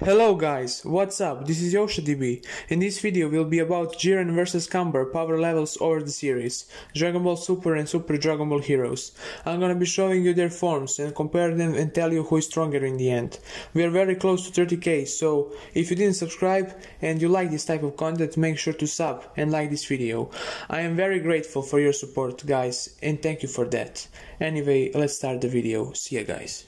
Hello guys, what's up? This is YoshaDB, and this video will be about Jiren vs Cumber power levels over the series, Dragon Ball Super and Super Dragon Ball Heroes. I'm gonna be showing you their forms and compare them and tell you who is stronger in the end. We are very close to 30k, so if you didn't subscribe and you like this type of content, make sure to sub and like this video. I am very grateful for your support guys, and thank you for that. Anyway, let's start the video. See ya guys.